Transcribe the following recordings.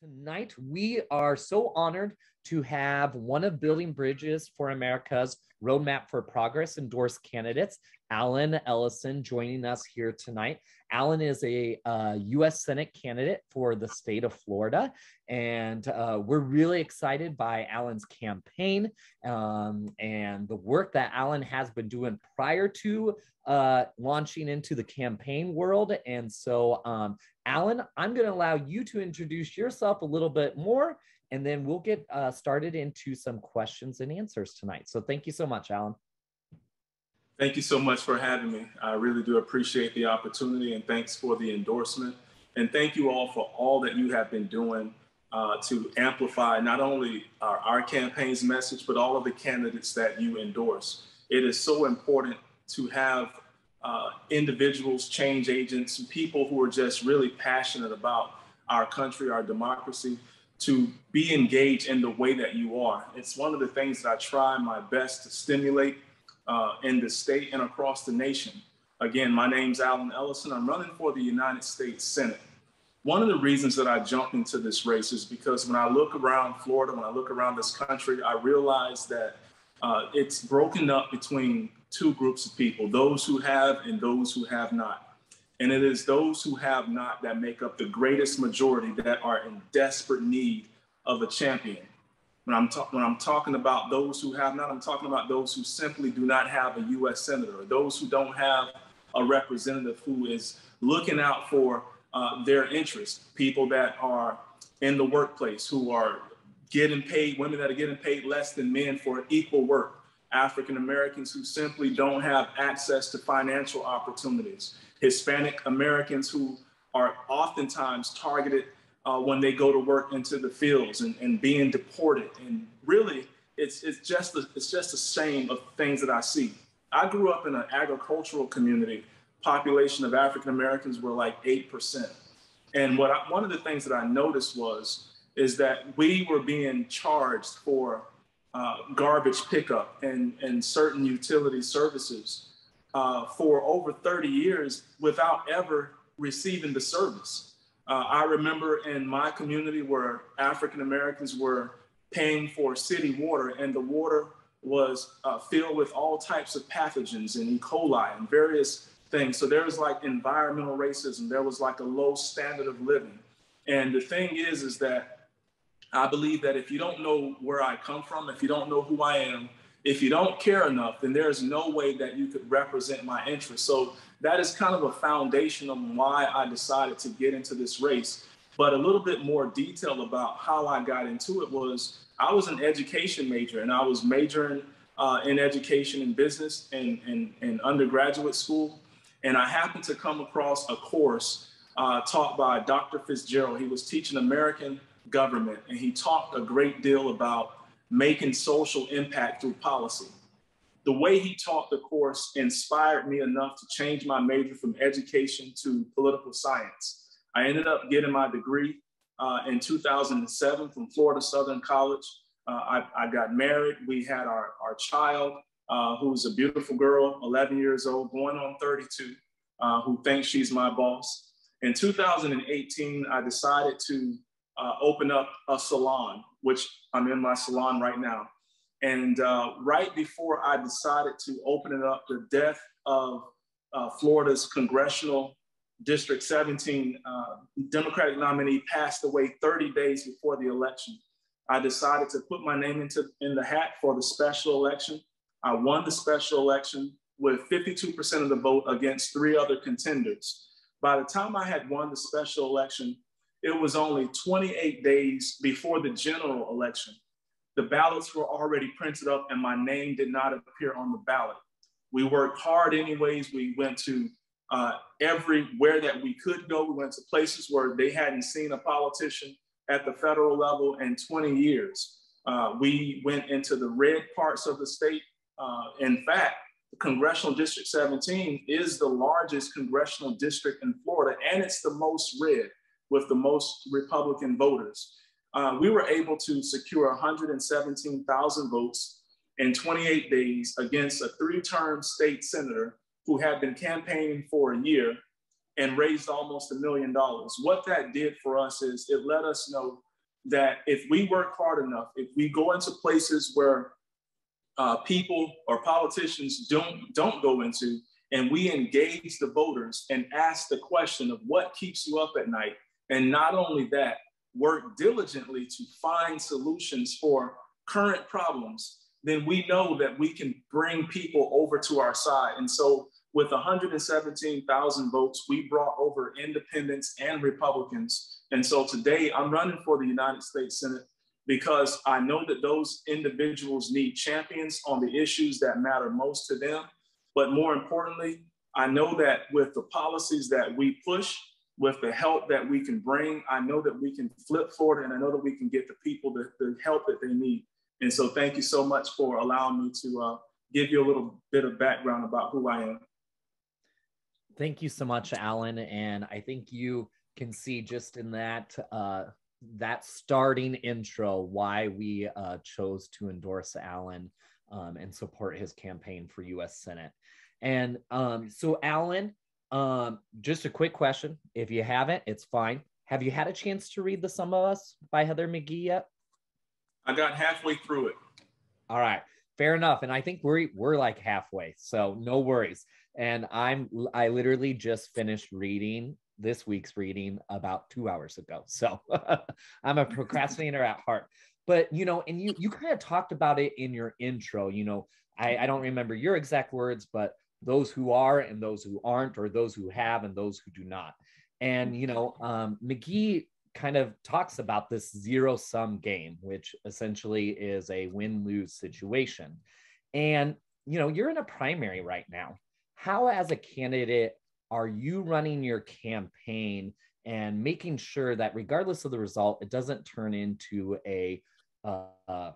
Tonight, we are so honored to have one of Building Bridges for America's Roadmap for Progress endorsed candidates, Allen Ellison, joining us here tonight. Allen is a U.S. Senate candidate for the state of Florida, and we're really excited by Allen's campaign and the work that Allen has been doing prior to launching into the campaign world. And so, Allen, I'm going to allow you to introduce yourself a little bit more, and then we'll get started into some questions and answers tonight. So thank you so much, Allen. Thank you so much for having me. I really do appreciate the opportunity, and thanks for the endorsement. And thank you all for all that you have been doing to amplify not only our campaign's message, but all of the candidates that you endorse. It is so important to have individuals, change agents, people who are just really passionate about our country, our democracy, to be engaged in the way that you are. It's one of the things that I try my best to stimulate in the state and across the nation. Again, my name's Allen Ellison. I'm running for the United States Senate. One of the reasons that I jumped into this race is because when I look around Florida, when I look around this country, I realize that it's broken up between two groups of people, those who have and those who have not. And it is those who have not that make up the greatest majority that are in desperate need of a champion. When I'm talking about those who have not, I'm talking about those who simply do not have a U.S. senator, or those who don't have a representative who is looking out for their interests, people that are in the workplace, who are getting paid, women that are getting paid less than men for equal work, African Americans who simply don't have access to financial opportunities, Hispanic Americans who are oftentimes targeted when they go to work into the fields and being deported. And really, it's just a shame of things that I see. I grew up in an agricultural community. Population of African Americans were like 8%. And one of the things that I noticed is that we were being charged for garbage pickup and certain utility services for over 30 years without ever receiving the service. I remember in my community where African Americans were paying for city water, and the water was filled with all types of pathogens and E. coli and various things. So there was like environmental racism. There was like a low standard of living. And the thing is that I believe that if you don't know where I come from, if you don't know who I am, if you don't care enough, then there's no way that you could represent my interests. So that is kind of a foundation of why I decided to get into this race. But a little bit more detail about how I got into it was I was an education major, and I was majoring in education and business in undergraduate school. And I happened to come across a course taught by Dr. Fitzgerald. He was teaching American government, and he talked a great deal about making social impact through policy. The way he taught the course inspired me enough to change my major from education to political science. I ended up getting my degree in 2007 from Florida Southern College. I got married. We had our child, who's a beautiful girl, 11 years old, going on 32, who thinks she's my boss. In 2018, I decided to open up a salon, which I'm in my salon right now. And right before I decided to open it up, the death of Florida's Congressional District 17 Democratic nominee passed away 30 days before the election. I decided to put my name in the hat for the special election. I won the special election with 52% of the vote against 3 other contenders. By the time I had won the special election, it was only 28 days before the general election. The ballots were already printed up, and my name did not appear on the ballot. We worked hard anyways. We went to everywhere that we could go. We went to places where they hadn't seen a politician at the federal level in 20 years. We went into the red parts of the state. In fact, Congressional District 17 is the largest congressional district in Florida, and it's the most red, with the most Republican voters. We were able to secure 117,000 votes in 28 days against a 3-term state senator who had been campaigning for a year and raised almost $1 million. What that did for us is it let us know that if we work hard enough, if we go into places where people or politicians don't go into, and we engage the voters and ask the question of what keeps you up at night, and not only that, work diligently to find solutions for current problems, then we know that we can bring people over to our side. And so with 117,000 votes, we brought over independents and Republicans. And so today I'm running for the United States Senate because I know that those individuals need champions on the issues that matter most to them. But more importantly, I know that with the policies that we push, with the help that we can bring, I know that we can flip forward, and I know that we can get the people the help that they need. And so thank you so much for allowing me to give you a little bit of background about who I am. Thank you so much, Allen. And I think you can see just in that, that starting intro, why we chose to endorse Allen and support his campaign for U.S. Senate. And so Allen, just a quick question. If you haven't, it's fine. Have you had a chance to read The Sum of Us by Heather McGhee yet? I got halfway through it. All right, fair enough. And I think we're like halfway, so no worries. And I literally just finished reading this week's reading about 2 hours ago. So I'm a procrastinator at heart. But you know, and you kind of talked about it in your intro. You know, I don't remember your exact words, but those who are and those who aren't, or those who have and those who do not. And you know, McGhee kind of talks about this zero-sum game, which essentially is a win-lose situation. And you know, you're in a primary right now. How, as a candidate, are you running your campaign and making sure that regardless of the result, it doesn't turn into a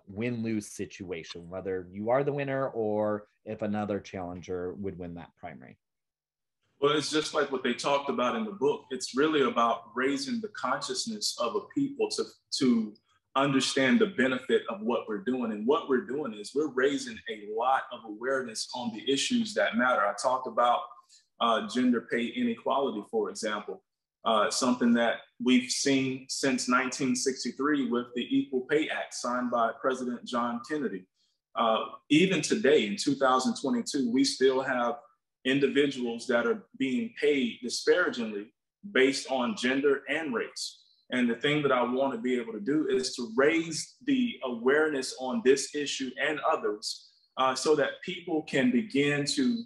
win-lose situation, whether you are the winner or if another challenger would win that primary? Well, it's just like what they talked about in the book. It's really about raising the consciousness of a people to understand the benefit of what we're doing. And what we're doing is we're raising a lot of awareness on the issues that matter. I talked about gender pay inequality, for example, something that we've seen since 1963 with the Equal Pay Act signed by President John Kennedy. Even today in 2022, we still have individuals that are being paid disparagingly based on gender and race. And the thing that I want to be able to do is to raise the awareness on this issue and others so that people can begin to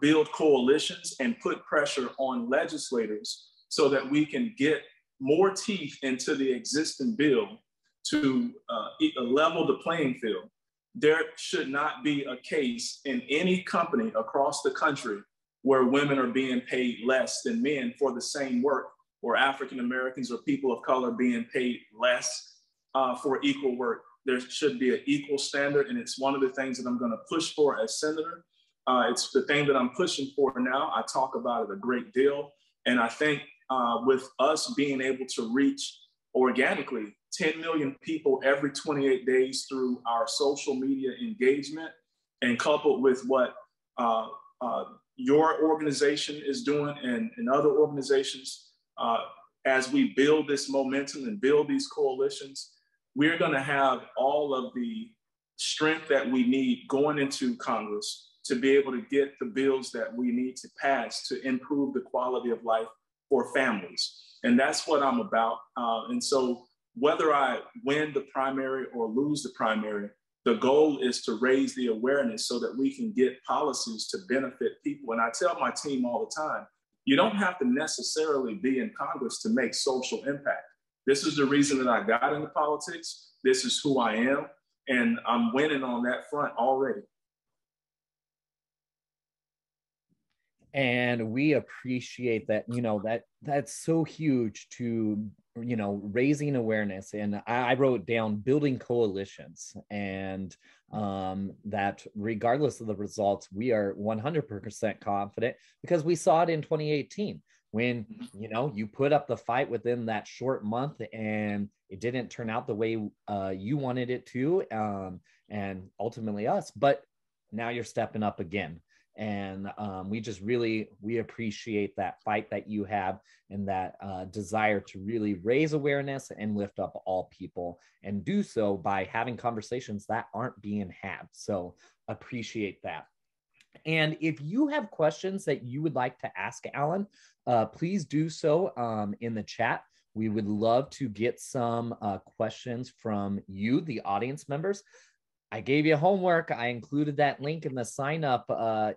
build coalitions and put pressure on legislators so that we can get more teeth into the existing bill to level the playing field. There should not be a case in any company across the country where women are being paid less than men for the same work, or African Americans or people of color being paid less for equal work. There should be an equal standard, and it's one of the things that I'm going to push for as senator. It's the thing that I'm pushing for now. I talk about it a great deal, and I think with us being able to reach organically 10 million people every 28 days through our social media engagement, and coupled with what your organization is doing and other organizations, as we build this momentum and build these coalitions, we're going to have all of the strength that we need going into Congress to be able to get the bills that we need to pass to improve the quality of life for families. And that's what I'm about. And so whether I win the primary or lose the primary, the goal is to raise the awareness so that we can get policies to benefit people. And I tell my team all the time, you don't have to necessarily be in Congress to make social impact. This is the reason that I got into politics. This is who I am. And I'm winning on that front already. And we appreciate that, you know, that's so huge to, you know, raising awareness. And I wrote down building coalitions, and that regardless of the results, we are 100% confident, because we saw it in 2018 when, you know, you put up the fight within that short month and it didn't turn out the way you wanted it to, and ultimately us, but now you're stepping up again. And we just really, we appreciate that fight that you have and that desire to really raise awareness and lift up all people, and do so by having conversations that aren't being had. So appreciate that. And if you have questions that you would like to ask Allen, please do so in the chat. We would love to get some questions from you, the audience members. I gave you homework. I included that link in the sign up.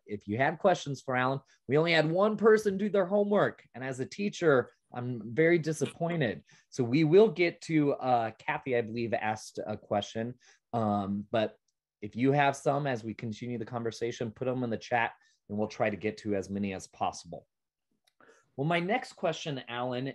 If you had questions for Allen, we only had one person do their homework. And as a teacher, I'm very disappointed. So we will get to Kathy, I believe, asked a question. But if you have some, as we continue the conversation, put them in the chat and we'll try to get to as many as possible. Well, my next question, Allen,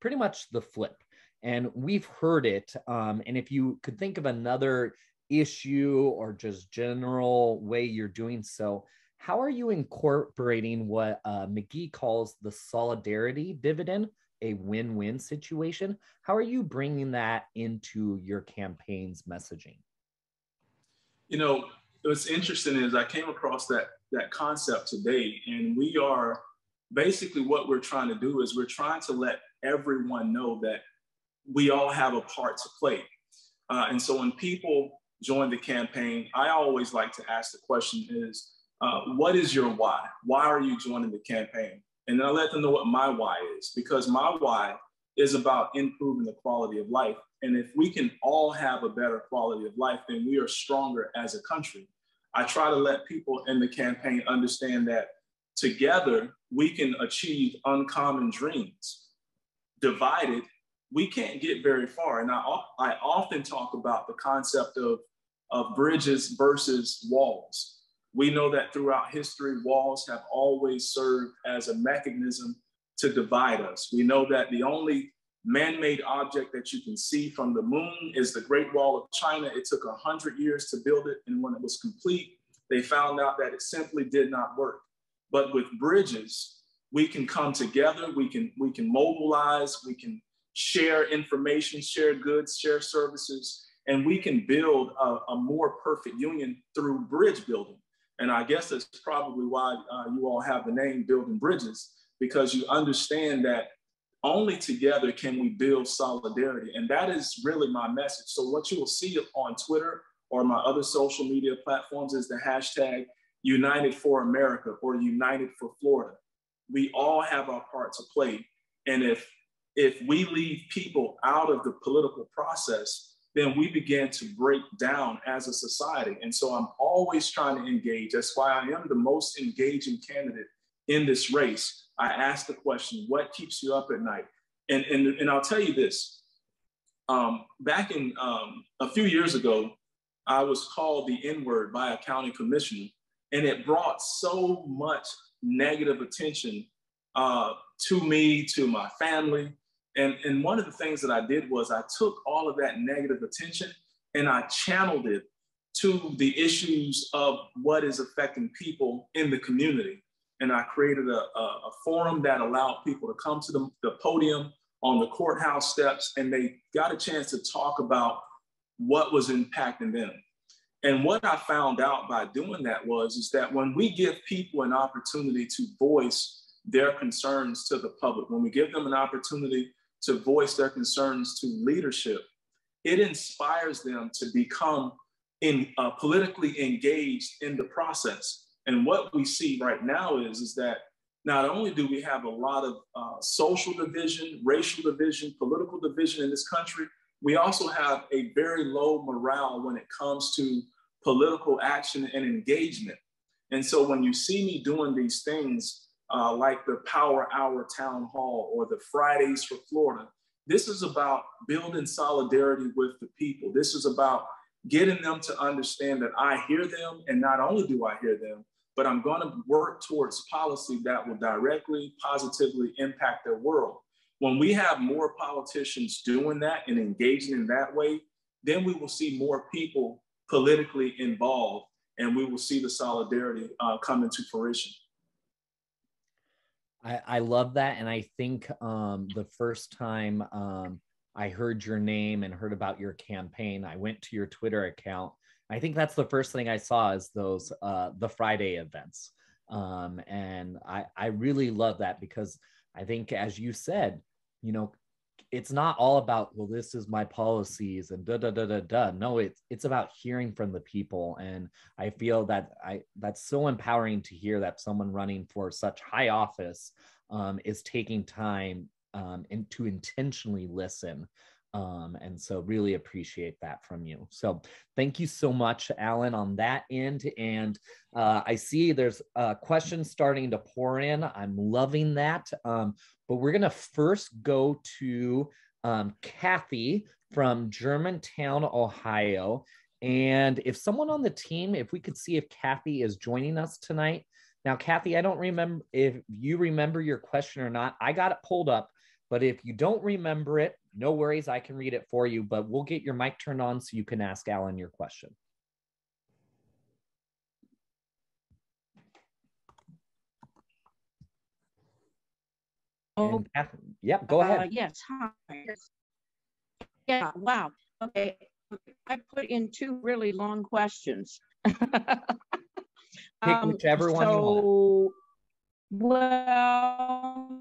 pretty much the flip. And we've heard it. And if you could think of another issue or just general way you're doing so, how are you incorporating what McGhee calls the solidarity dividend, a win-win situation? How are you bringing that into your campaign's messaging? You know, what's interesting is I came across that concept today, and we are basically, what we're trying to do is we're trying to let everyone know that we all have a part to play. And so when people join the campaign, I always like to ask the question is, what is your why? Why are you joining the campaign? And then I let them know what my why is, because my why is about improving the quality of life. And if we can all have a better quality of life, then we are stronger as a country. I try to let people in the campaign understand that together we can achieve uncommon dreams. Divided, we can't get very far. And I often talk about the concept of bridges versus walls. We know that throughout history, walls have always served as a mechanism to divide us. We know that the only man-made object that you can see from the moon is the Great Wall of China. It took 100 years to build it. And when it was complete, they found out that it simply did not work. But with bridges, we can come together. We can mobilize, we can share information, share goods, share services, and we can build a more perfect union through bridge building. And I guess that's probably why you all have the name Building Bridges, because you understand that only together can we build solidarity. And that is really my message. So what you will see on Twitter or my other social media platforms is the hashtag United for America or United for Florida. We all have our part to play. And if we leave people out of the political process, then we begin to break down as a society. And so I'm always trying to engage. That's why I am the most engaging candidate in this race. I ask the question, what keeps you up at night? And I'll tell you this, back in a few years ago, I was called the N-word by a county commissioner, and it brought so much negative attention to me, to my family. And one of the things that I did was I took all of that negative attention and I channeled it to the issues of what is affecting people in the community. And I created a forum that allowed people to come to the podium on the courthouse steps, and they got a chance to talk about what was impacting them. And what I found out by doing that is that when we give people an opportunity to voice their concerns to the public, when we give them an opportunity to voice their concerns to leadership, it inspires them to become politically engaged in the process. And what we see right now is that not only do we have a lot of social division, racial division, political division in this country, we also have a very low morale when it comes to political action and engagement. And so when you see me doing these things, like the Power Hour Town Hall or the Fridays for Florida, this is about building solidarity with the people. This is about getting them to understand that I hear them, and not only do I hear them, but I'm going to work towards policy that will directly, positively impact their world. When we have more politicians doing that and engaging in that way, then we will see more people politically involved, and we will see the solidarity come into fruition. I love that. And I think the first time I heard your name and heard about your campaign, I went to your Twitter account. I think that's the first thing I saw is those the Friday events. And I really love that, because I think, as you said, you know, it's not all about, well, this is my policies and da da da da da. No, it's about hearing from the people, and I feel that that's so empowering to hear that someone running for such high office is taking time and to intentionally listen. And so really appreciate that from you. So thank you so much, Allen, on that end. And I see there's questions starting to pour in. I'm loving that. But we're going to first go to Kathy from Germantown, Ohio. And if someone on the team, if we could see if Kathy is joining us tonight. Now, Kathy, I don't remember if you remember your question or not. I got it pulled up. But if you don't remember it, no worries, I can read it for you, but we'll get your mic turned on so you can ask Allen your question. Oh, yeah, go ahead. Yes, hi. Yeah, wow, okay. I put in two really long questions. Pick whichever one you want. Well,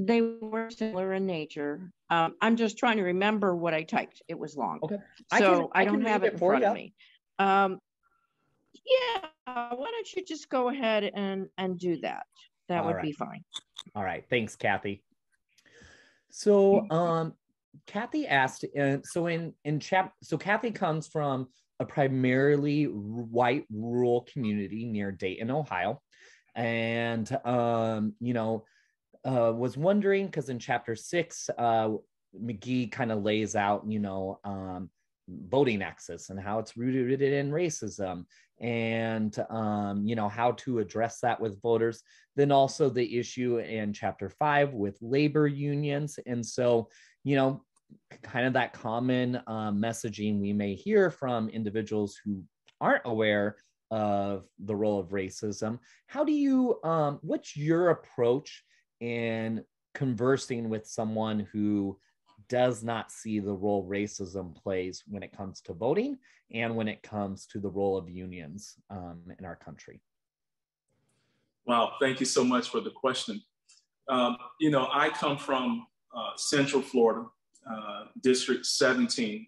they were similar in nature. I'm just trying to remember what I typed. It was long. Okay. So I don't have it in front of me. Yeah, why don't you just go ahead and do that? That would be fine. All right, thanks, Kathy. So Kathy asked, so Kathy comes from a primarily white rural community near Dayton, Ohio. And, you know, was wondering, because in chapter 6, McGhee kind of lays out, you know, voting access and how it's rooted in racism, and, you know, how to address that with voters. Then also the issue in chapter 5 with labor unions. And so, you know, kind of that common messaging we may hear from individuals who aren't aware of the role of racism. How do you, what's your approach in conversing with someone who does not see the role racism plays when it comes to voting and when it comes to the role of unions in our country? Wow, thank you so much for the question. You know, I come from Central Florida, District 17,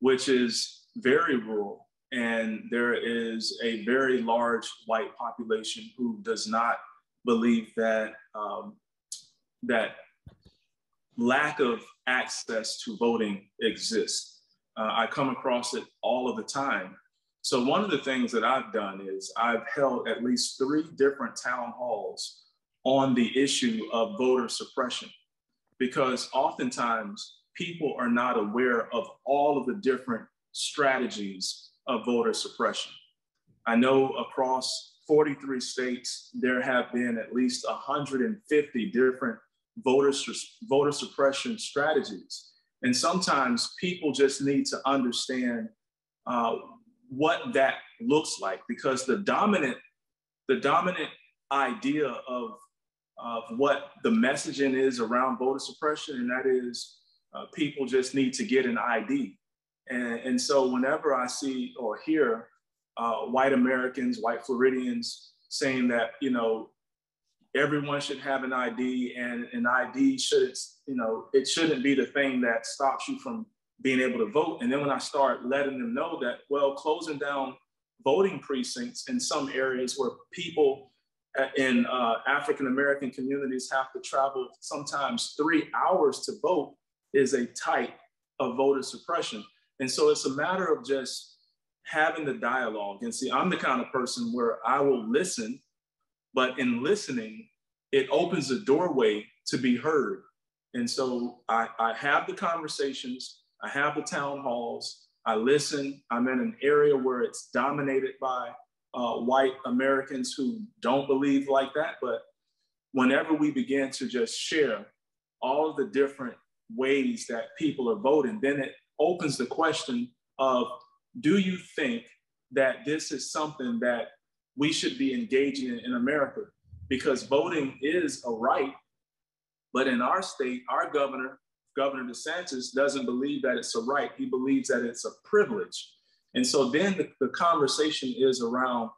which is very rural, and there is a very large white population who does not believe that that lack of access to voting exists. I come across it all of the time. So one of the things that I've done is I've held at least 3 different town halls on the issue of voter suppression, because oftentimes people are not aware of all of the different strategies of voter suppression. I know across 43 states, there have been at least 150 different voter suppression strategies. And sometimes people just need to understand what that looks like, because the dominant idea of what the messaging is around voter suppression, and that is people just need to get an ID. And so whenever I see or hear white Americans, white Floridians saying that, you know, everyone should have an ID, and an ID shouldn't, you know, it shouldn't be the thing that stops you from being able to vote. And then when I start letting them know that, well, closing down voting precincts in some areas where people in African-American communities have to travel sometimes 3 hours to vote is a type of voter suppression. And so it's a matter of just having the dialogue. And see, I'm the kind of person where I will listen, but in listening, it opens a doorway to be heard. And so I have the conversations, I have the town halls, I listen. I'm in an area where it's dominated by white Americans who don't believe like that. But whenever we begin to just share all of the different ways that people are voting, then it opens the question of, do you think that this is something that we should be engaging in America? Because voting is a right, but in our state, our governor, Governor DeSantis, doesn't believe that it's a right. He believes that it's a privilege. And so then the conversation is around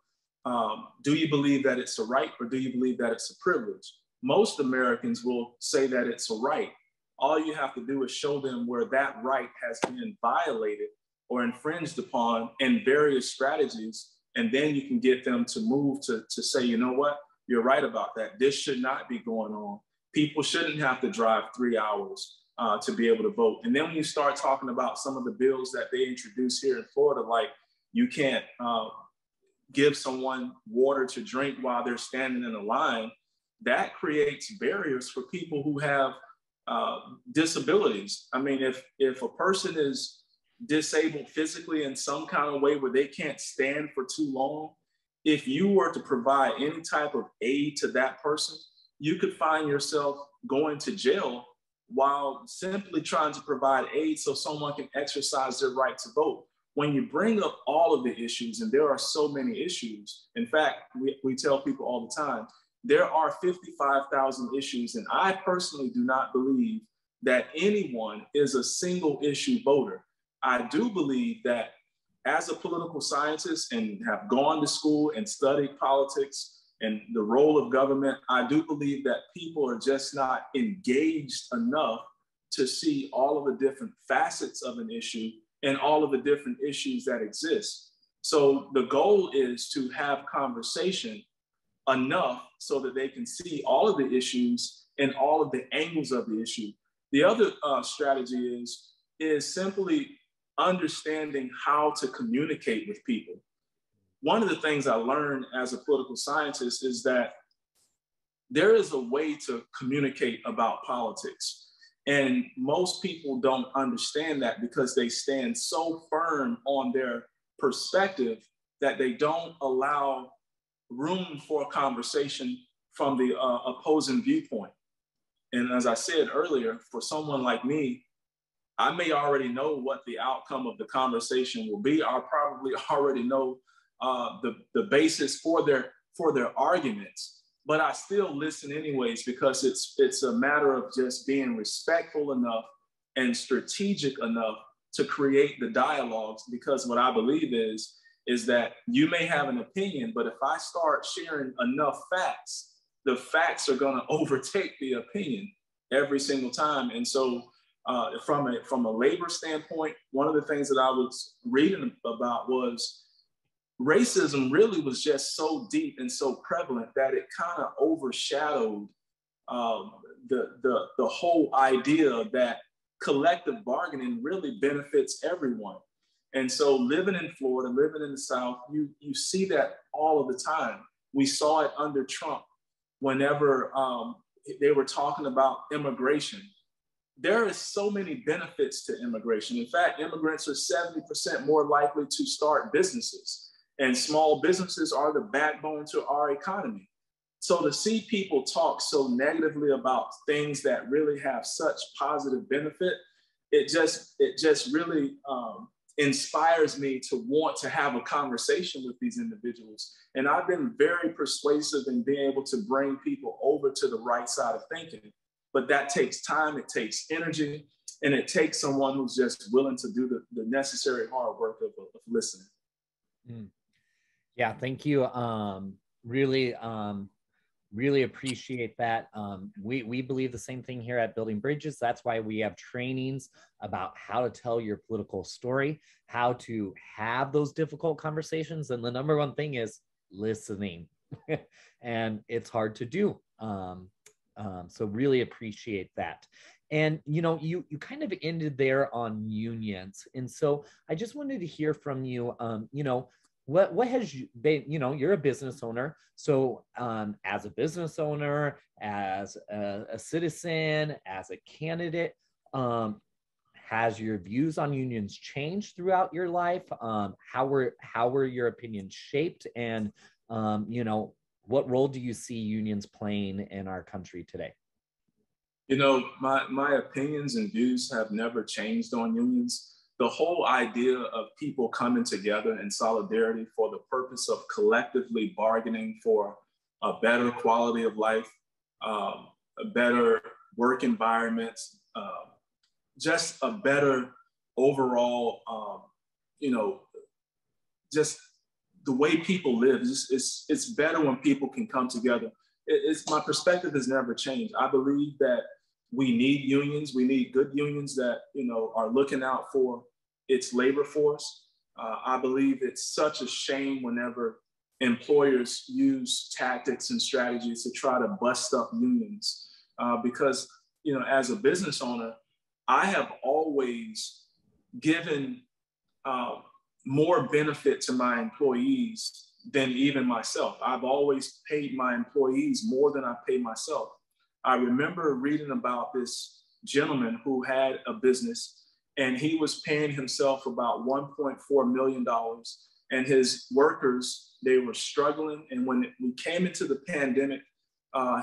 Do you believe that it's a right, or do you believe that it's a privilege? Most Americans will say that it's a right. All you have to do is show them where that right has been violated or infringed upon in various strategies, and then you can get them to move to say, you know what, you're right about that. This should not be going on. People shouldn't have to drive 3 hours to be able to vote. And then when you start talking about some of the bills that they introduce here in Florida, like you can't give someone water to drink while they're standing in a line, that creates barriers for people who have disabilities. I mean, if a person is disabled physically in some kind of way where they can't stand for too long, if you were to provide any type of aid to that person, you could find yourself going to jail while simply trying to provide aid so someone can exercise their right to vote. When you bring up all of the issues, and there are so many issues, in fact, we tell people all the time, there are 55,000 issues, and I personally do not believe that anyone is a single issue voter. I do believe that as a political scientist and have gone to school and studied politics and the role of government, I do believe that people are just not engaged enough to see all of the different facets of an issue and all of the different issues that exist. So the goal is to have conversation enough so that they can see all of the issues and all of the angles of the issue. The other strategy is simply understanding how to communicate with people. One of the things I learned as a political scientist is that there is a way to communicate about politics. And most people don't understand that because they stand so firm on their perspective that they don't allow room for conversation from the opposing viewpoint. And as I said earlier, for someone like me, I may already know what the outcome of the conversation will be. I'll probably already know the basis for their arguments, but I still listen anyways, because it's a matter of just being respectful enough and strategic enough to create the dialogues. Because what I believe is that you may have an opinion, but if I start sharing enough facts, the facts are going to overtake the opinion every single time. And so from a labor standpoint, one of the things that I was reading about was racism really was just so deep and so prevalent that it kind of overshadowed the whole idea that collective bargaining really benefits everyone. And so living in Florida, living in the South, you see that all of the time. We saw it under Trump whenever they were talking about immigration. There is so many benefits to immigration. In fact, immigrants are 70% more likely to start businesses, and small businesses are the backbone to our economy. So to see people talk so negatively about things that really have such positive benefit, it just really inspires me to want to have a conversation with these individuals. And I've been very persuasive in being able to bring people over to the right side of thinking, but that takes time, it takes energy, and it takes someone who's just willing to do the necessary hard work of listening. Mm. Yeah, thank you. Really appreciate that. We believe the same thing here at Building Bridges. That's why we have trainings about how to tell your political story, how to have those difficult conversations. And the number one thing is listening. And it's hard to do. So really appreciate that. And, you know, you kind of ended there on unions. And so I just wanted to hear from you, you know, what has you been, you know, you're a business owner. So as a business owner, as a citizen, as a candidate, has your views on unions changed throughout your life? How were your opinions shaped? And, you know, what role do you see unions playing in our country today? You know, my opinions and views have never changed on unions. The whole idea of people coming together in solidarity for the purpose of collectively bargaining for a better quality of life, a better work environment, just a better overall, you know, just the way people live. It's better when people can come together. My perspective has never changed. I believe that we need unions. We need good unions that, you know, are looking out for its labor force. I believe it's such a shame whenever employers use tactics and strategies to try to bust up unions. Because, you know, as a business owner, I have always given more benefit to my employees than even myself. I've always paid my employees more than I pay myself. I remember reading about this gentleman who had a business and he was paying himself about $1.4 million and his workers, they were struggling. And when we came into the pandemic,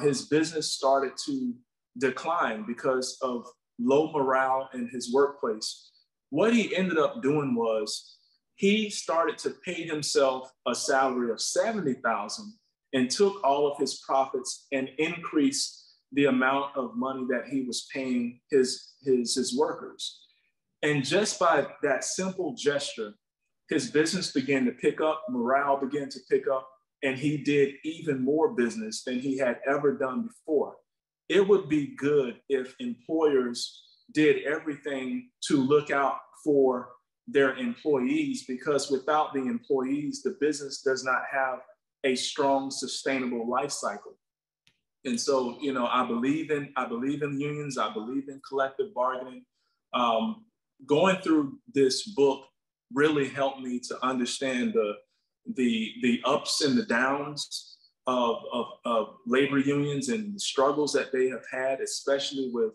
his business started to decline because of low morale in his workplace. What he ended up doing was he started to pay himself a salary of $70,000 and took all of his profits and increased the amount of money that he was paying his workers. And just by that simple gesture, his business began to pick up, morale began to pick up, and he did even more business than he had ever done before. It would be good if employers did everything to look out for their employees, because without the employees, the business does not have a strong, sustainable life cycle. And so, you know, I believe in unions. I believe in collective bargaining. Going through this book really helped me to understand the ups and the downs of labor unions and the struggles that they have had, especially with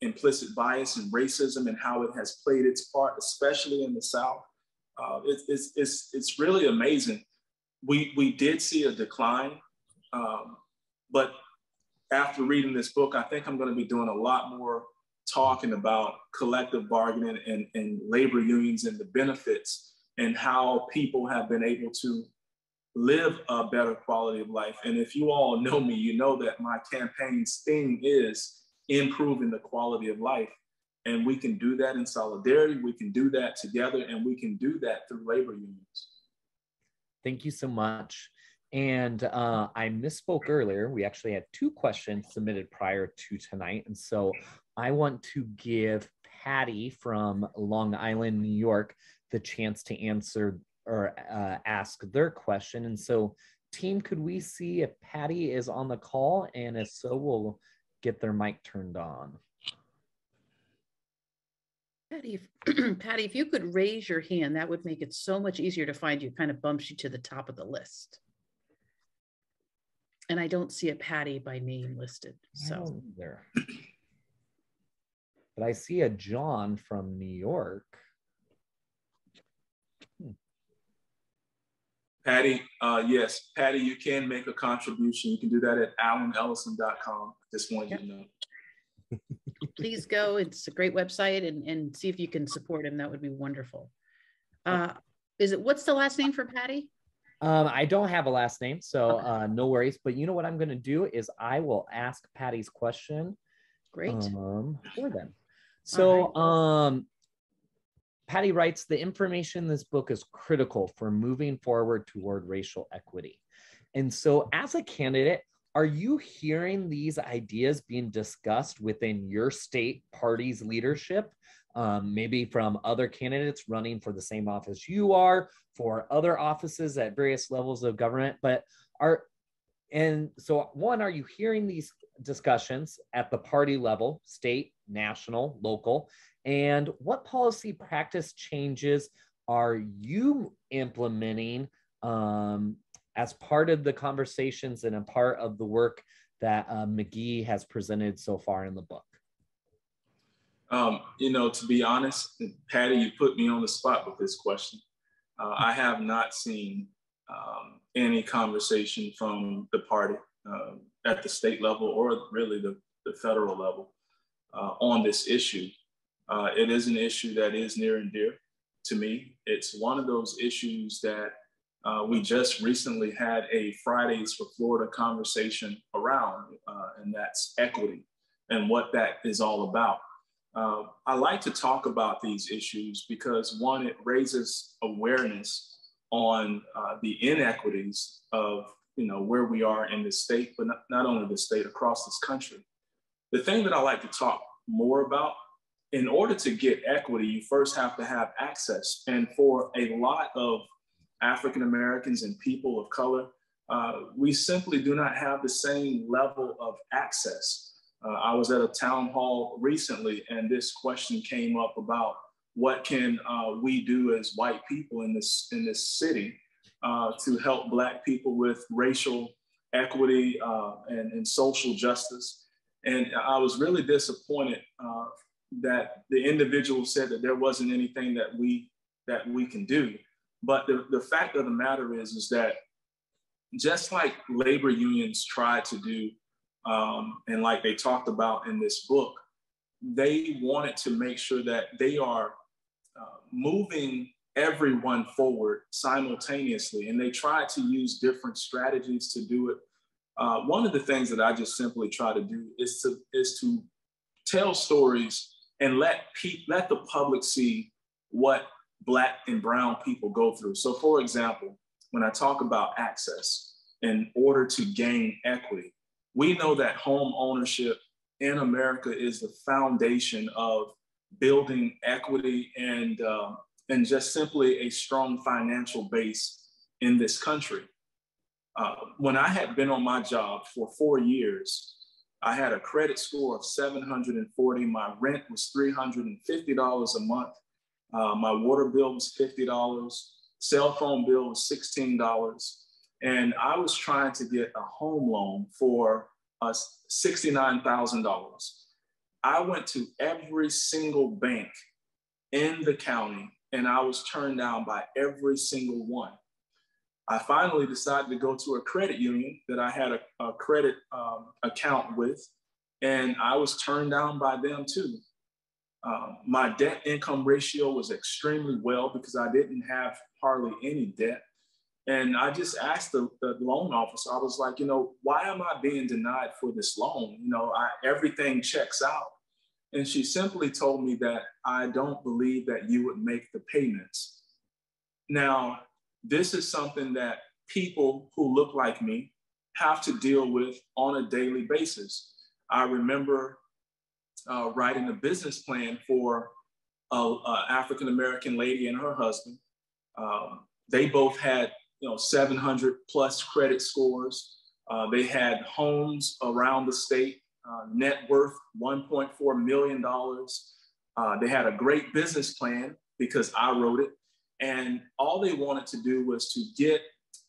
implicit bias and racism and how it has played its part, especially in the South. It's really amazing. We did see a decline, but after reading this book, I think I'm going to be doing a lot more talking about collective bargaining and labor unions and the benefits and how people have been able to live a better quality of life. And if you all know me, you know that my campaign's theme is improving the quality of life. And we can do that in solidarity, we can do that together, and we can do that through labor unions. Thank you so much. And I misspoke earlier. We actually had two questions submitted prior to tonight. And so I want to give Patty from Long Island, New York, the chance to answer or ask their question. And so team, could we see if Patty is on the call? And if so, we'll get their mic turned on. Patty, Patty, if you could raise your hand, that would make it so much easier to find you. It kind of bumps you to the top of the list. And I don't see a Patty by name listed. So there. But I see a John from New York. Patty, yes, Patty, you can make a contribution. You can do that at allenellison.com. Just wanted you to know. Please go. It's a great website, and see if you can support him. That would be wonderful. What's the last name for Patty? I don't have a last name, so okay. No worries. But you know what I'm going to do is I will ask Patty's question. Great. For them. So right. Patty writes, the information in this book is critical for moving forward toward racial equity. And so as a candidate, are you hearing these ideas being discussed within your state party's leadership? Maybe from other candidates running for the same office you are, for other offices at various levels of government. And so are you hearing these discussions at the party level, state, national, local? And what policy practice changes are you implementing as part of the conversations and a part of the work that McGhee has presented so far in the book? You know, to be honest, Patty, you put me on the spot with this question. I have not seen any conversation from the party at the state level or really the federal level on this issue. It is an issue that is near and dear to me. It's one of those issues that we just recently had a Fridays for Florida conversation around, and that's equity and what that is all about. I like to talk about these issues because, one, it raises awareness on the inequities of, you know, where we are in this state, but not only this state, across this country. The thing that I like to talk more about, in order to get equity, you first have to have access. And for a lot of African Americans and people of color, we simply do not have the same level of access. I was at a town hall recently, and this question came up about what can we do as white people in this city to help Black people with racial equity and social justice. And I was really disappointed that the individual said that there wasn't anything that we can do. But the fact of the matter is that just like labor unions try to do, and like they talked about in this book, they wanted to make sure that they are moving everyone forward simultaneously. And they tried to use different strategies to do it. One of the things that I just simply try to do is to tell stories and let the public see what Black and brown people go through. So for example, when I talk about access in order to gain equity, we know that home ownership in America is the foundation of building equity and just simply a strong financial base in this country. When I had been on my job for 4 years, I had a credit score of 740. My rent was $350 a month. My water bill was $50. Cell phone bill was $16. And I was trying to get a home loan for $69,000. I went to every single bank in the county, and I was turned down by every single one. I finally decided to go to a credit union that I had a credit account with, and I was turned down by them too. My debt income ratio was extremely well because I didn't have hardly any debt. And I just asked the loan officer, I was like, you know, why am I being denied for this loan? You know, everything checks out. And she simply told me that I don't believe that you would make the payments. Now, this is something that people who look like me have to deal with on a daily basis. I remember writing a business plan for an African-American lady and her husband. They both had, you know, 700 plus credit scores. They had homes around the state, net worth $1.4 million. They had a great business plan because I wrote it. And all they wanted to do was to get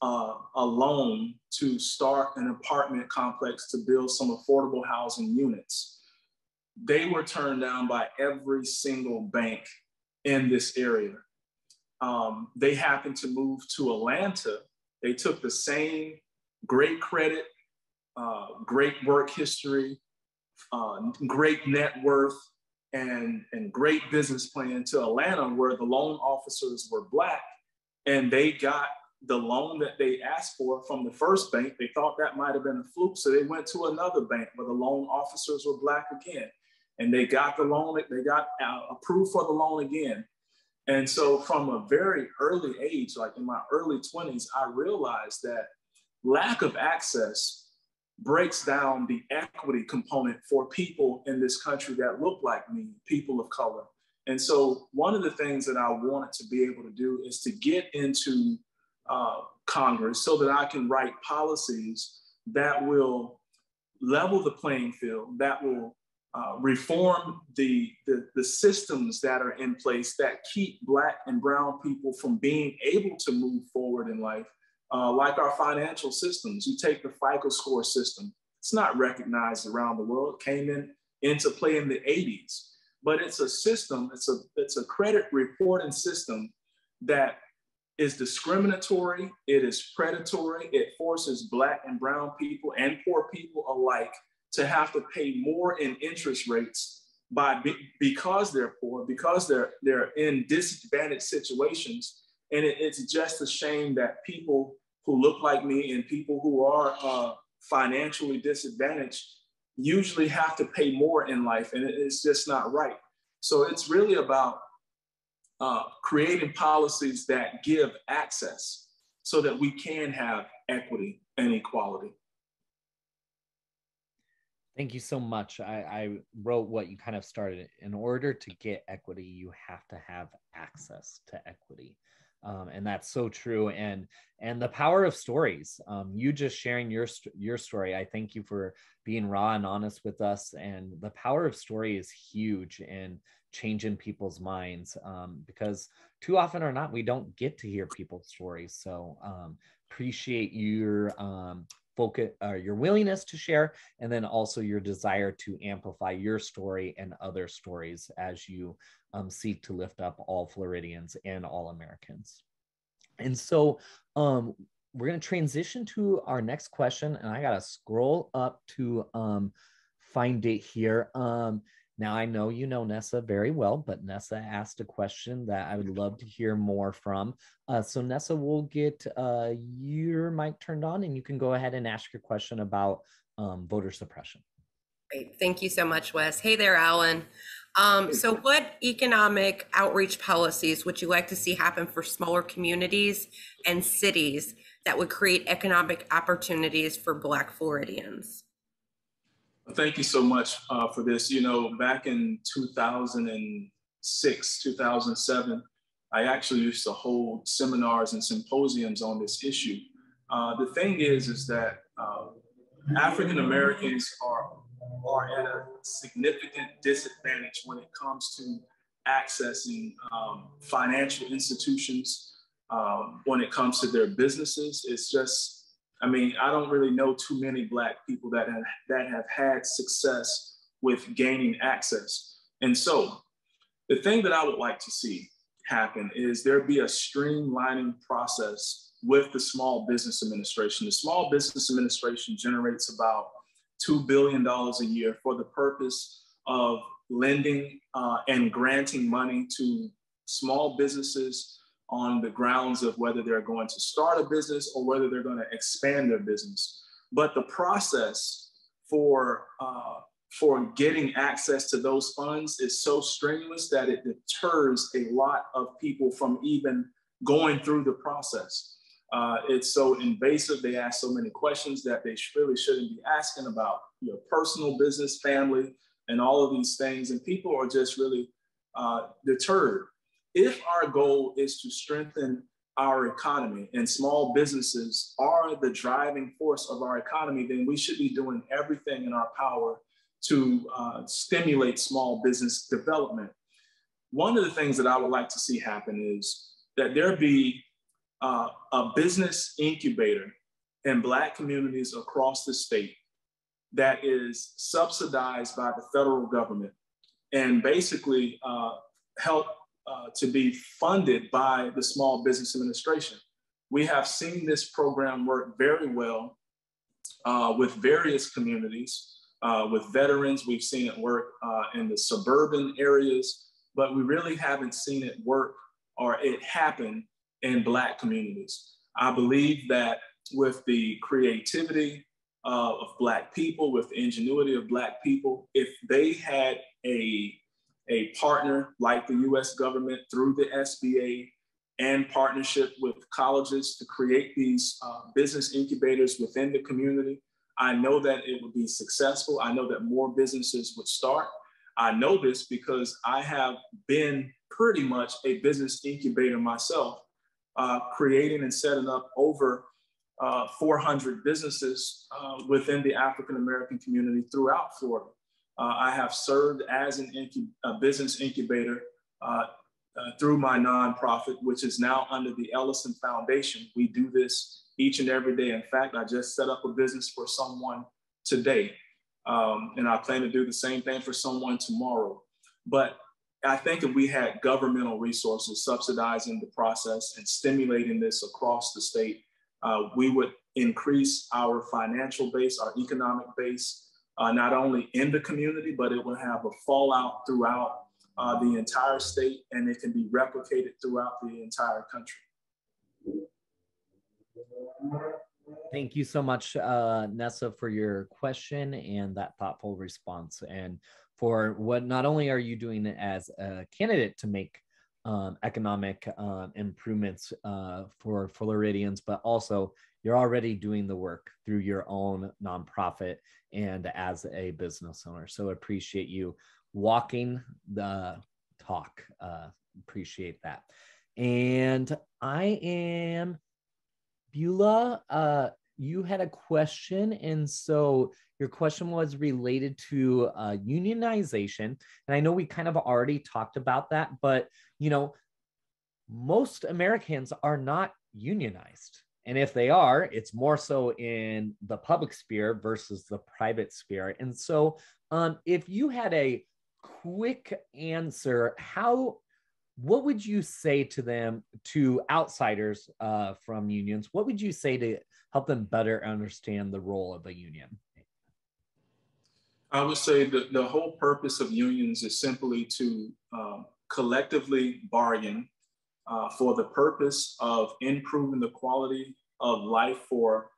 a loan to start an apartment complex to build some affordable housing units. They were turned down by every single bank in this area. They happened to move to Atlanta. They took the same great credit, great work history, great net worth, and great business plan to Atlanta, where the loan officers were Black, and they got the loan that they asked for from the first bank. They thought that might have been a fluke, so they went to another bank where the loan officers were Black again, and they got the loan, they got approved for the loan again. And so from a very early age, like in my early 20s, I realized that lack of access breaks down the equity component for people in this country that look like me, people of color. And so one of the things that I wanted to be able to do is to get into Congress so that I can write policies that will level the playing field, that will reform the systems that are in place that keep Black and brown people from being able to move forward in life, like our financial systems. You take the FICO score system. It's not recognized around the world. It came into play in the 80s, but it's a system, it's a credit reporting system that is discriminatory, it is predatory, it forces Black and brown people and poor people alike to have to pay more in interest rates because they're poor, because they're in disadvantaged situations. And it's just a shame that people who look like me and people who are financially disadvantaged usually have to pay more in life, and it's just not right. So it's really about creating policies that give access so that we can have equity and equality. Thank you so much. I wrote what you kind of started. In order to get equity, you have to have access to equity. And that's so true. And the power of stories, you just sharing your story. I thank you for being raw and honest with us. And the power of story is huge in changing people's minds, because too often or not, we don't get to hear people's stories. So appreciate your focus, your willingness to share, and then also your desire to amplify your story and other stories as you seek to lift up all Floridians and all Americans. And so we're going to transition to our next question, and I got to scroll up to find it here. Now, I know you know Nessa very well, but Nessa asked a question that I would love to hear more from. So Nessa, we'll get your mic turned on, and you can go ahead and ask your question about voter suppression. Great. Thank you so much, Wes. Hey there, Allen. So what economic outreach policies would you like to see happen for smaller communities and cities that would create economic opportunities for Black Floridians? Thank you so much for this. You know, back in 2006, 2007, I actually used to hold seminars and symposiums on this issue. The thing is that African Americans are at a significant disadvantage when it comes to accessing financial institutions, when it comes to their businesses. It's just, I mean, I don't really know too many Black people that have had success with gaining access. And so the thing that I would like to see happen is there be a streamlining process with the Small Business Administration. The Small Business Administration generates about $2 billion a year for the purpose of lending and granting money to small businesses on the grounds of whether they're going to start a business or whether they're going to expand their business. But the process for getting access to those funds is so strenuous that it deters a lot of people from even going through the process. It's so invasive. They ask so many questions that they really shouldn't be asking about your personal business, family, and all of these things. And people are just really deterred. If our goal is to strengthen our economy, and small businesses are the driving force of our economy, then we should be doing everything in our power to stimulate small business development. One of the things that I would like to see happen is that there be a business incubator in Black communities across the state that is subsidized by the federal government and basically help to be funded by the Small Business Administration. We have seen this program work very well with various communities, with veterans. We've seen it work in the suburban areas, but we really haven't seen it work or it happen in Black communities. I believe that with the creativity of Black people, with the ingenuity of Black people, if they had a partner like the U.S. government through the SBA and partnership with colleges to create these business incubators within the community, I know that it would be successful. I know that more businesses would start. I know this because I have been pretty much a business incubator myself, creating and setting up over 400 businesses within the African-American community throughout Florida. I have served as a business incubator through my nonprofit, which is now under the Ellison Foundation. We do this each and every day. In fact, I just set up a business for someone today, and I plan to do the same thing for someone tomorrow. But I think if we had governmental resources subsidizing the process and stimulating this across the state, we would increase our financial base, our economic base, not only in the community, but it will have a fallout throughout the entire state, and it can be replicated throughout the entire country. Thank you so much, Nessa, for your question and that thoughtful response, and for what not only are you doing as a candidate to make economic improvements for Floridians, but also you're already doing the work through your own nonprofit and as a business owner. So appreciate you walking the talk. Appreciate that. And I am Beulah. You had a question, and so your question was related to unionization. And I know we kind of already talked about that, but you know, most Americans are not unionized. And if they are, it's more so in the public sphere versus the private sphere. And so if you had a quick answer, what would you say to them, to outsiders from unions? What would you say to help them better understand the role of a union? I would say that the whole purpose of unions is simply to collectively bargain for the purpose of improving the quality of life for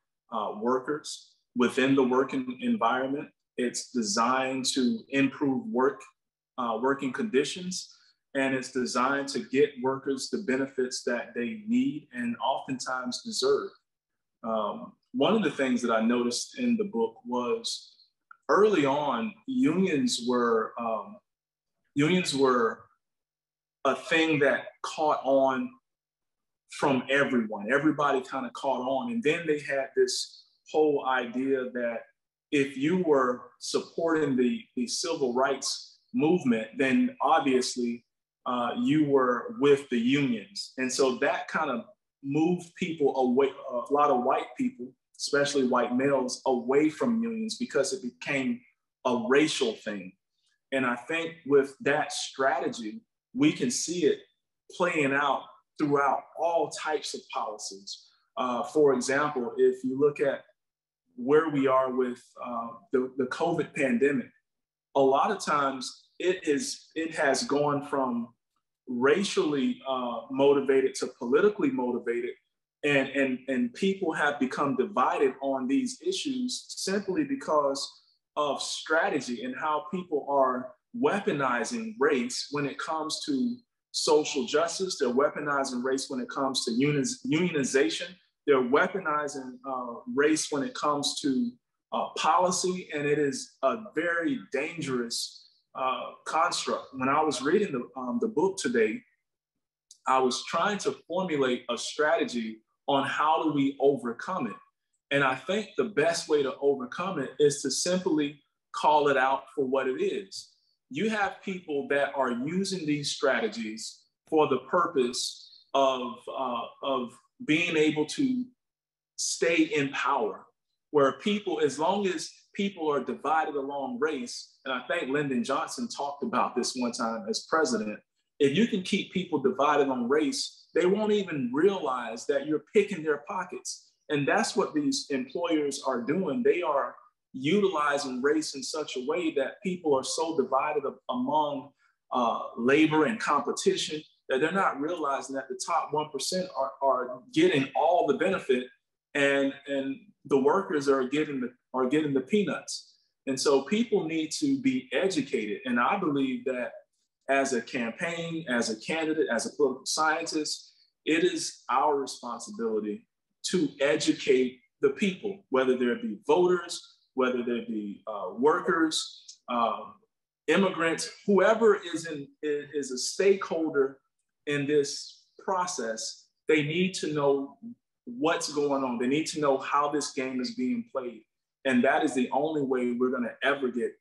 workers within the working environment. It's designed to improve working conditions, and it's designed to get workers the benefits that they need and oftentimes deserve. One of the things that I noticed in the book was early on, unions were a thing that caught on from everyone. Everybody kind of caught on. And then they had this whole idea that if you were supporting the civil rights movement, then obviously you were with the unions. And so that kind of moved people away, a lot of white people, especially white males, away from unions because it became a racial thing. And I think with that strategy, we can see it playing out throughout all types of policies. For example, if you look at where we are with the COVID pandemic, a lot of times it has gone from racially motivated to politically motivated, and people have become divided on these issues simply because of strategy and how people are weaponizing race when it comes to social justice. They're weaponizing race when it comes to unionization. They're weaponizing race when it comes to policy, and it is a very dangerous construct. When I was reading the book today, I was trying to formulate a strategy on how do we overcome it. And I think the best way to overcome it is to simply call it out for what it is. You have people that are using these strategies for the purpose of being able to stay in power, where people, as long as people are divided along race, and I think Lyndon Johnson talked about this one time as president, if you can keep people divided on race, they won't even realize that you're picking their pockets. And that's what these employers are doing. They are utilizing race in such a way that people are so divided among labor and competition that they're not realizing that the top 1% are getting all the benefit, and the workers are getting the peanuts. And so people need to be educated. And I believe that as a campaign, as a candidate, as a political scientist, it is our responsibility to educate the people, whether there be voters, whether there be workers, immigrants, whoever is a stakeholder in this process. They need to know what's going on. They need to know how this game is being played. And that is the only way we're going to ever get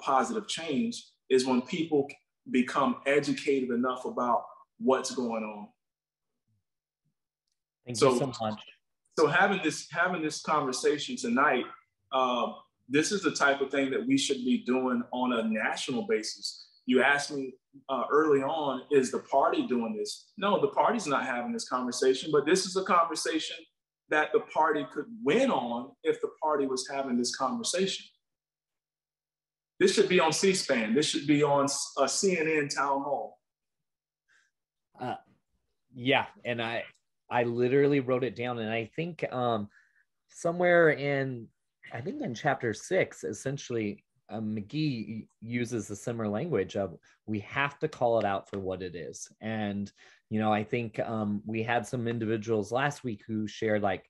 positive change, is when people become educated enough about what's going on. Thank you so much. So having this conversation tonight, this is the type of thing that we should be doing on a national basis. You asked me early on, is the party doing this? No, the party's not having this conversation, but this is a conversation that the party could win on if the party was having this conversation. This should be on C-SPAN. This should be on a CNN town hall. Yeah, and I literally wrote it down, and I think somewhere in chapter 6, essentially McGhee uses a similar language of we have to call it out for what it is. And, you know, I think we had some individuals last week who shared like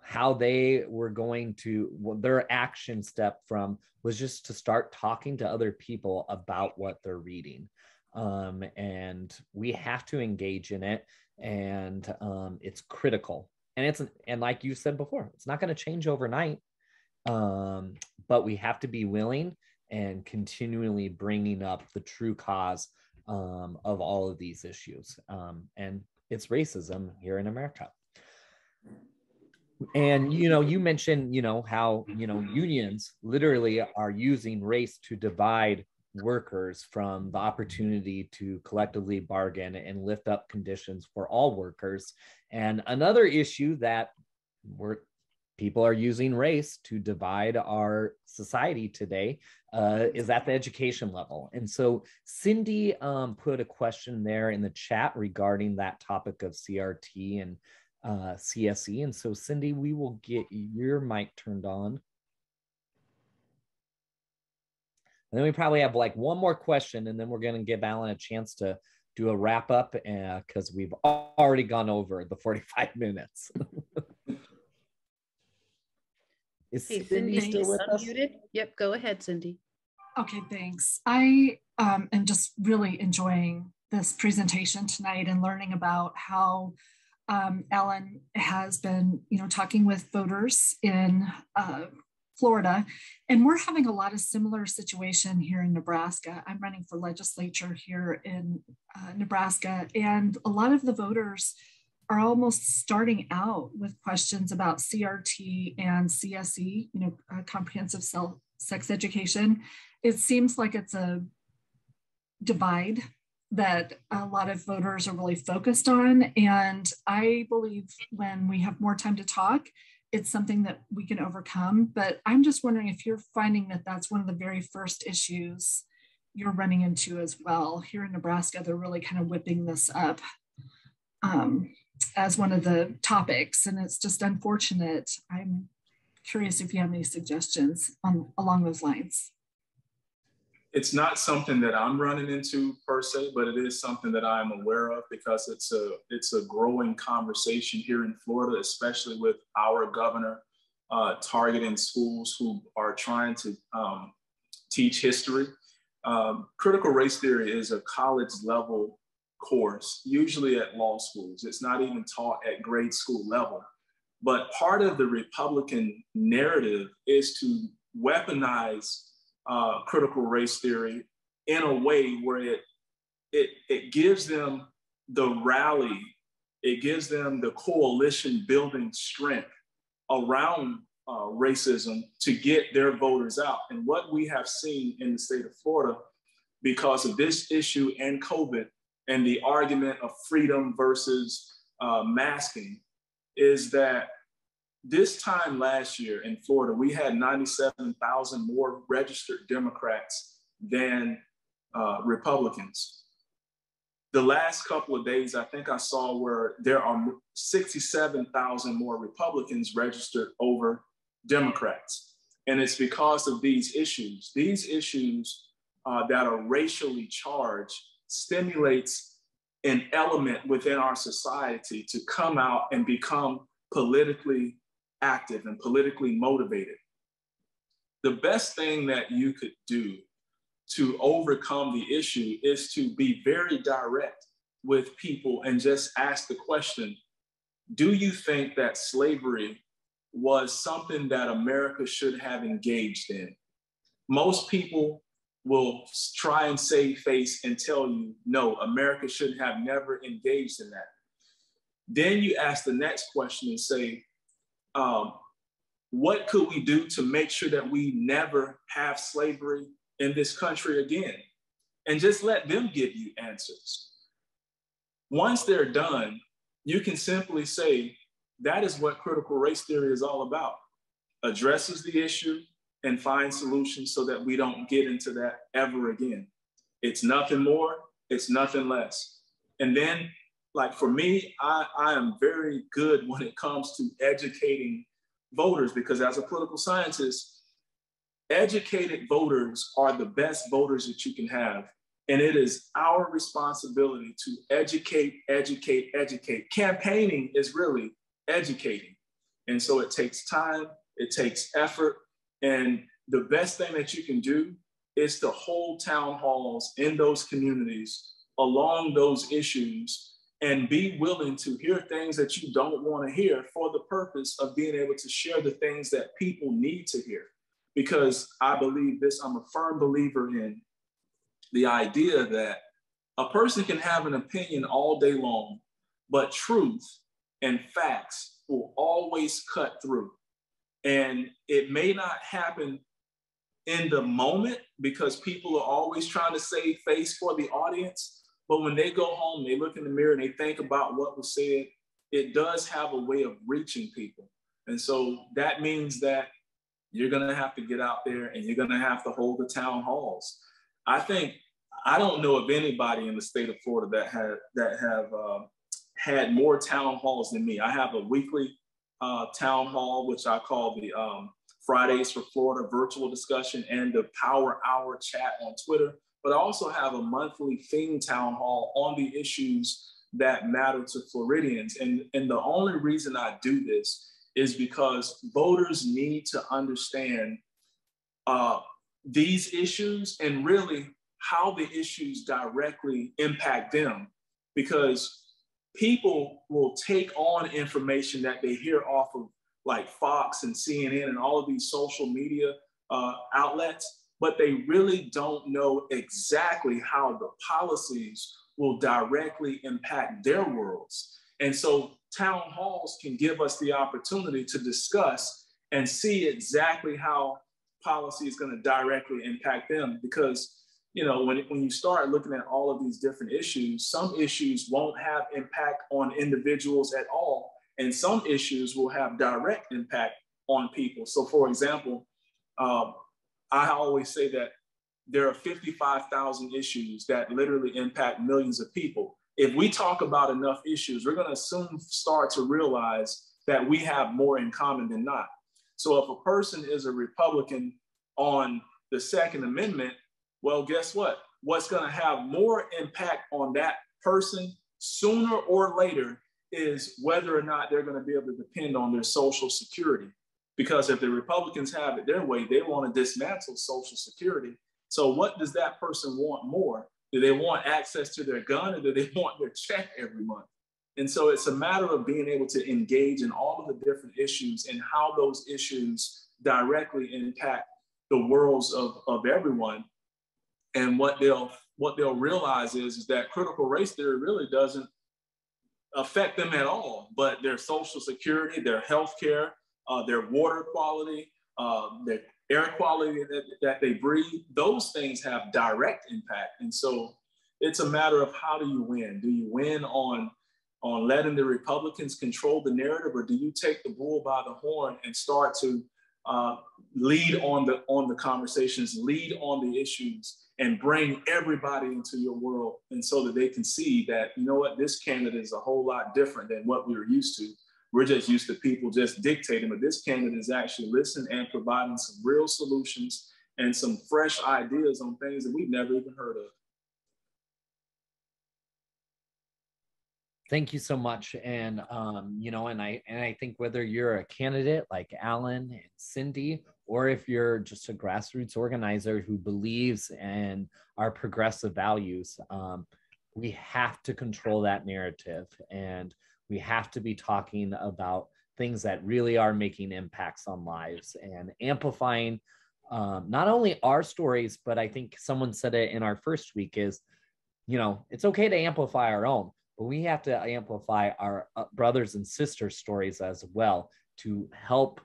how they were going to, their action step from was just to start talking to other people about what they're reading. And we have to engage in it. And it's critical. And it's, and like you said before, it's not going to change overnight. But we have to be willing and continually bringing up the true cause of all of these issues. And it's racism here in America. And, you know, you mentioned, you know, how, you know, unions literally are using race to divide workers from the opportunity to collectively bargain and lift up conditions for all workers. And another issue that people are using race to divide our society today is at the education level. And so Cindy put a question there in the chat regarding that topic of CRT and CSE. And so Cindy, we will get your mic turned on. And then we probably have like one more question, and then we're going to give Allen a chance to do a wrap up because we've already gone over the 45 minutes. Is Cindy still with us? Yep, go ahead, Cindy. Okay, thanks. I am just really enjoying this presentation tonight and learning about how Ellen has been, you know, talking with voters in Florida, and we're having a lot of similar situation here in Nebraska. I'm running for legislature here in Nebraska, and a lot of the voters are almost starting out with questions about CRT and CSE, you know, comprehensive sex education. It seems like it's a divide that a lot of voters are really focused on, and I believe when we have more time to talk, it's something that we can overcome. But I'm just wondering if you're finding that that's one of the very first issues you're running into as well. Here in Nebraska, they're really kind of whipping this up as one of the topics, and it's just unfortunate. I'm curious if you have any suggestions along those lines. It's not something that I'm running into per se, but it is something that I'm aware of because it's a growing conversation here in Florida, especially with our governor targeting schools who are trying to teach history. Critical race theory is a college level course, usually at law schools. It's not even taught at grade school level. But part of the Republican narrative is to weaponize critical race theory in a way where it gives them the rally, it gives them the coalition building strength around racism to get their voters out. And what we have seen in the state of Florida because of this issue and COVID and the argument of freedom versus masking is that this time last year in Florida, we had 97,000 more registered Democrats than Republicans. The last couple of days, I think I saw where there are 67,000 more Republicans registered over Democrats. And it's because of these issues. These issues that are racially charged stimulates an element within our society to come out and become politically active and politically motivated. The best thing that you could do to overcome the issue is to be very direct with people and just ask the question, do you think that slavery was something that America should have engaged in? Most people will try and save face and tell you, no, America should have never engaged in that. Then you ask the next question and say, what could we do to make sure that we never have slavery in this country again? And just let them give you answers. Once they're done, you can simply say, that is what critical race theory is all about. Addresses the issue and finds solutions so that we don't get into that ever again. It's nothing more, it's nothing less. And then, like for me, I am very good when it comes to educating voters because as a political scientist, Educated voters are the best voters that you can have. And it is our responsibility to educate, educate, educate. Campaigning is really educating. And so it takes time, it takes effort. And the best thing that you can do is to hold town halls in those communities along those issues and be willing to hear things that you don't want to hear for the purpose of being able to share the things that people need to hear. Because I believe this, I'm a firm believer in the idea that a person can have an opinion all day long, but truth and facts will always cut through. And it may not happen in the moment because people are always trying to save face for the audience. But when they go home, they look in the mirror and they think about what was said, it does have a way of reaching people. And so that means that you're gonna have to get out there and you're gonna have to hold the town halls. I don't know of anybody in the state of Florida that have had more town halls than me. I have a weekly town hall, which I call the Fridays for Florida virtual discussion and the Power Hour chat on Twitter. But I also have a monthly themed town hall on the issues that matter to Floridians. And the only reason I do this is because voters need to understand these issues and really how the issues directly impact them, because people will take on information that they hear off of like Fox and CNN and all of these social media outlets, but they really don't know exactly how the policies will directly impact their worlds. And so town halls can give us the opportunity to discuss and see exactly how policy is going to directly impact them. Because, you know, when you start looking at all of these different issues, some issues won't have impact on individuals at all, and some issues will have direct impact on people. So for example, I always say that there are 55,000 issues that literally impact millions of people. If we talk about enough issues, we're gonna soon start to realize that we have more in common than not. So if a person is a Republican on the Second Amendment, well, guess what? What's gonna have more impact on that person sooner or later is whether or not they're gonna be able to depend on their Social Security. Because if the Republicans have it their way, they wanna dismantle Social Security. So what does that person want more? Do they want access to their gun, or do they want their check every month? And so it's a matter of being able to engage in all of the different issues and how those issues directly impact the worlds of everyone. And what they'll realize is that critical race theory really doesn't affect them at all, but their Social Security, their healthcare, their water quality, their air quality that they breathe, those things have direct impact. And so it's a matter of how do you win? Do you win on letting the Republicans control the narrative, or do you take the bull by the horn and start to lead on the conversations, lead on the issues, and bring everybody into your world, and so that they can see that, you know what, this candidate is a whole lot different than what we were used to. We're just used to people just dictating, but this candidate is actually listening and providing some real solutions and some fresh ideas on things that we've never even heard of. Thank you so much. And, you know, and I think whether you're a candidate like Allen and Cindy, or if you're just a grassroots organizer who believes in our progressive values, we have to control that narrative. And we have to be talking about things that really are making impacts on lives and amplifying not only our stories, but I think someone said it in our first week is, you know, it's okay to amplify our own, but we have to amplify our brothers and sisters' stories as well to help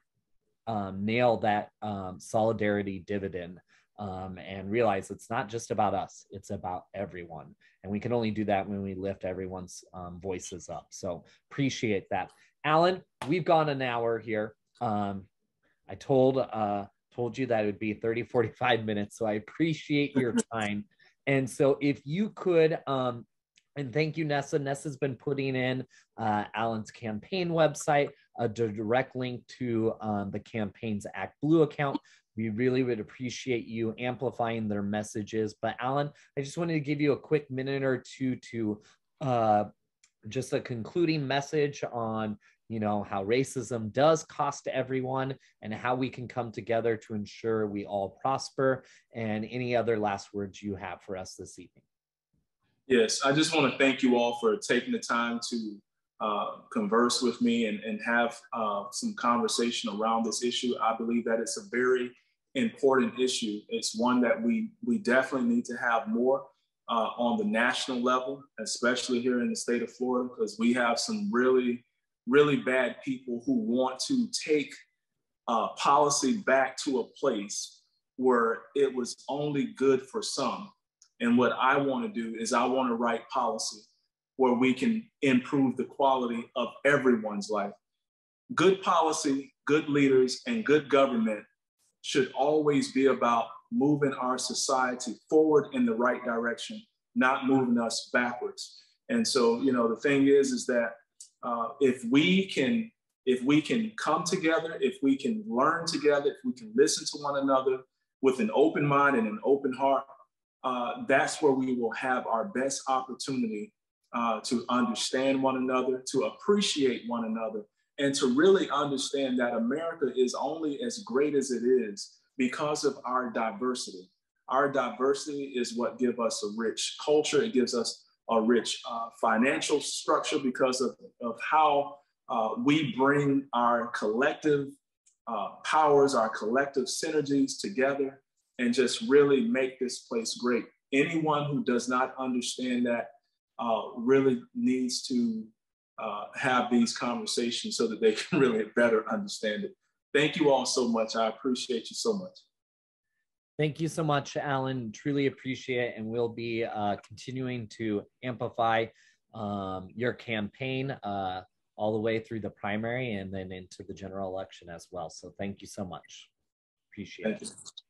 nail that solidarity dividend and realize it's not just about us, it's about everyone. And we can only do that when we lift everyone's voices up. So appreciate that. Allen, we've gone an hour here. I told you that it would be 30, 45 minutes. So I appreciate your time. And so if you could, and thank you, Nessa. Nessa's been putting in Allen's campaign website, a direct link to the campaign's Act Blue account. We really would appreciate you amplifying their messages. But Allen, I just wanted to give you a quick minute or two to just a concluding message on, you know, how racism does cost everyone and how we can come together to ensure we all prosper, and any other last words you have for us this evening. Yes, I just want to thank you all for taking the time to converse with me and have some conversation around this issue. I believe that it's a very important issue. It's one that we definitely need to have more on the national level, especially here in the state of Florida, because we have some really, really bad people who want to take policy back to a place where it was only good for some. And what I want to do is I want to write policy where we can improve the quality of everyone's life. Good policy, good leaders, and good government should always be about moving our society forward in the right direction, not moving us backwards. And so, you know, the thing is that if we can come together, if we can learn together, if we can listen to one another with an open mind and an open heart, that's where we will have our best opportunity to understand one another, to appreciate one another, and to really understand that America is only as great as it is because of our diversity. Our diversity is what gives us a rich culture. It gives us a rich financial structure because of how we bring our collective powers, our collective synergies together, and just really make this place great. Anyone who does not understand that really needs to have these conversations so that they can really better understand it. Thank you all so much. I appreciate you so much. Thank you so much, Allen. Truly appreciate it. And we'll be continuing to amplify your campaign all the way through the primary and then into the general election as well. So thank you so much. Appreciate it.